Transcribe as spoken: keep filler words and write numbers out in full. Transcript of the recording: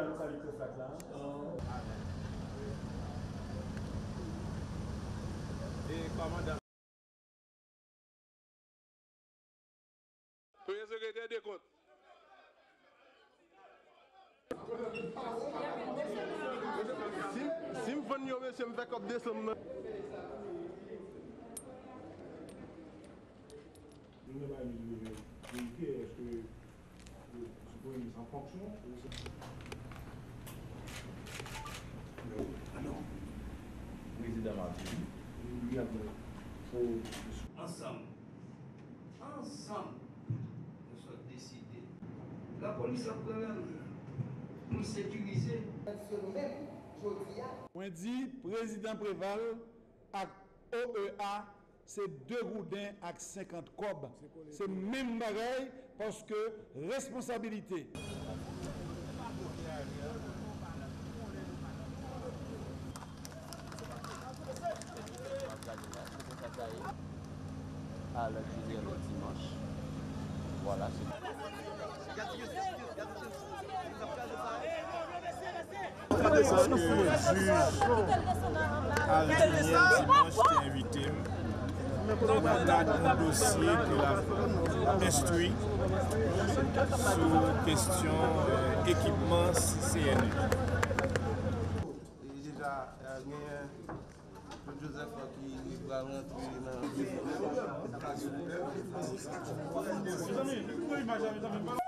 la localité Flacla. Et commandant. Premier secrétaire des comptes. Si vous venez, monsieur, je vais vous descendre. Je ne vais pas vérifier, est-ce que ce point est mis en fonction? Alors, président Martin, ensemble, ensemble, nous sommes décidés. La police a pris la rue. Nous sécuriser. On dit, président Préval, à O E A, c'est deux goudins avec cinquante cobs. C'est même pareil parce que responsabilité. À la cuisine le dimanche. Voilà, c'est un dossier que l'a instruit sur question euh, équipement C N U. Déjà, il y a Joseph qui va rentrer dans le